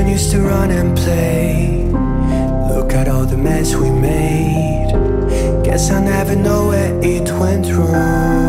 children used to run and play. Look at all the mess we made. Guess I never know where it went wrong.